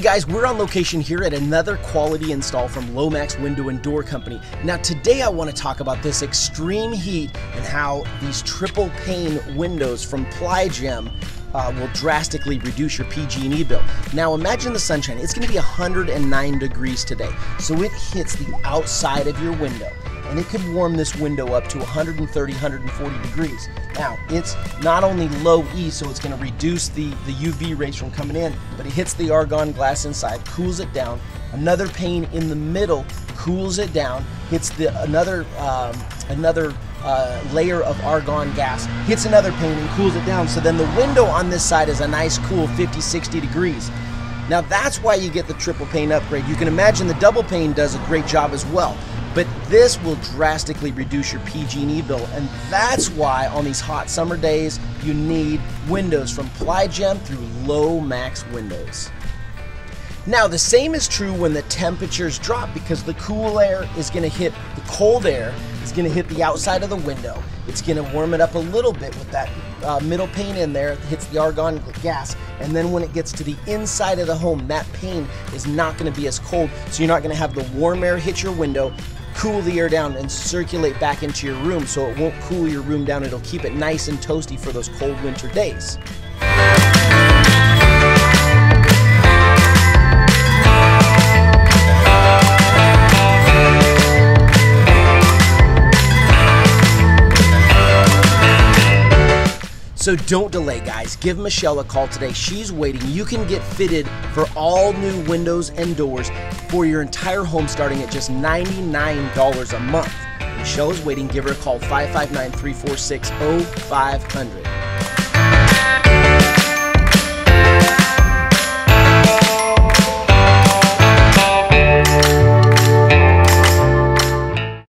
Hey guys, we're on location here at another quality install from Lomax Window and Door Company. Now today I want to talk about this extreme heat and how these triple pane windows from Ply Gem will drastically reduce your PG&E bill. Now imagine the sunshine, it's going to be 109 degrees today, so it hits the outside of your window. And it could warm this window up to 130, 140 degrees. Now, it's not only low E, so it's gonna reduce the UV rays from coming in, but it hits the argon glass inside, cools it down. Another pane in the middle cools it down, hits another layer of argon gas, hits another pane and cools it down. So then the window on this side is a nice cool 50, 60 degrees. Now that's why you get the triple pane upgrade. You can imagine the double pane does a great job as well. But this will drastically reduce your PG&E bill, and that's why on these hot summer days, you need windows from Ply Gem through Lomax Windows. Now the same is true when the temperatures drop, because the cool air is gonna hit the cold air, it's gonna hit the outside of the window, it's gonna warm it up a little bit with that middle pane in there, it hits the argon gas, and then when it gets to the inside of the home, that pane is not gonna be as cold, so you're not gonna have the warm air hit your window, cool the air down and circulate back into your room, so it won't cool your room down, it'll keep it nice and toasty for those cold winter days. So don't delay, guys. Give Michelle a call today. She's waiting. You can get fitted for all new windows and doors for your entire home starting at just $99 a month. Michelle is waiting. Give her a call, 559-346-0500.